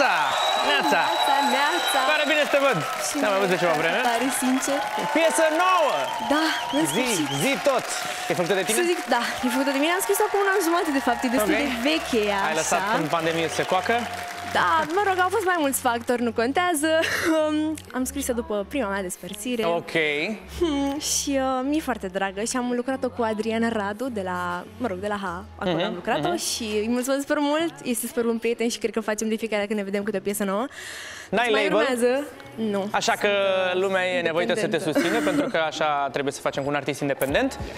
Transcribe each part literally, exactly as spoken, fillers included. Neatza! Neatza! Neatza, Neatza! Pare bine să te văd! N-am mai văzut de ceva vreme. Pare sincer. Piesă nouă! Da, în sfârșit. Zi, zi tot! E făcută de tine? Să zic, da, e făcută de mine. Am scris acum un an jumate, de fapt. E destul de veche, așa. Ai lăsat când pandemia se coacă? Da, mă rog, au fost mai mulți factori, nu contează. um, Am scris-o după prima mea despărțire. Ok. hmm, Și uh, mi-e foarte dragă și am lucrat-o cu Adriana Radu de la, mă rog, de la H. Acolo uh -huh, am lucrat-o uh -huh. și îi mulțumesc super mult. Este super un prieten și cred că facem de fiecare dată când ne vedem câte o piesă nouă. N-ai label? Urmează? Nu. Așa că lumea e nevoită să te susține pentru că așa trebuie să facem cu un artist independent. Yes.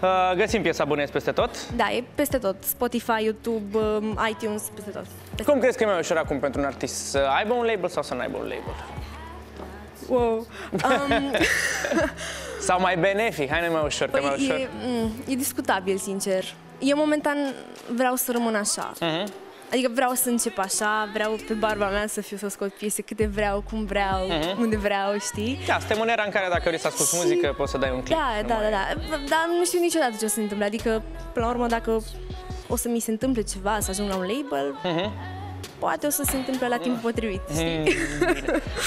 Uh, găsim piesa bună, e peste tot? Da, e peste tot. Spotify, YouTube, iTunes, peste tot. Peste Cum tot. Crezi că e mai ușor acum pentru un artist? Să aibă un label sau să nu aibă un label? Wow. Um... sau mai benefic? Hai, nu mai ușor, păi că mai ușor. E, e discutabil, sincer. Eu momentan vreau să rămân așa. Uh-huh. Adică vreau să încep așa, vreau pe barba mea să fiu, să scot piese câte vreau, cum vreau, uh-huh. unde vreau, știi? Da, suntem în era în care dacă vrei să asculti și... muzică, poți să dai un clip. Da, da, mai... da, da, dar nu știu niciodată ce o să se întâmple, adică, până la urmă, dacă o să mi se întâmple ceva, să ajung la un label, uh-huh. poate o să se întâmple la timpul potrivit, știi?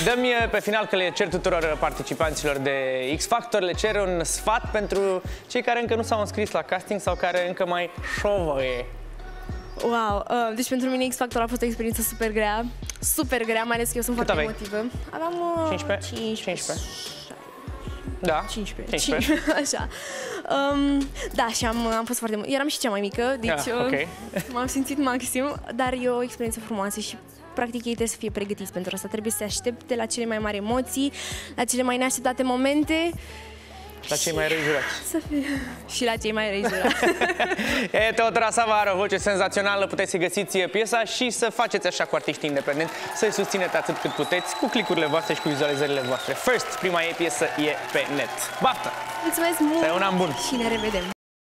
Dă-mi pe final, că le cer tuturor participanților de X-Factor, le cer un sfat pentru cei care încă nu s-au înscris la casting sau care încă mai șovăie. Wow, deci pentru mine X-Factor a fost o experiență super grea, super grea, mai ales că eu sunt foarte emotivă. Aveam cincisprezece. Da, cincisprezece. Așa. Da, și am fost foarte... Eram și cea mai mică, deci m-am simțit maxim, dar e o experiență frumoasă și practic ei trebuie să fie pregătiți pentru asta. Trebuie să se aștepte la cele mai mari emoții, la cele mai neașteptate momente. La cei mai răi Și la cei mai răi jurați. Teodora Sava are o voce senzațională, puteți să găsiți piesa și să faceți așa cu artiștii independenți, să-i susțineți atât cât puteți, cu clicurile voastre și cu vizualizările voastre. First, prima ei piesă e pe net. Baftă! Mulțumesc mult! Să ai un an bun! Și ne revedem!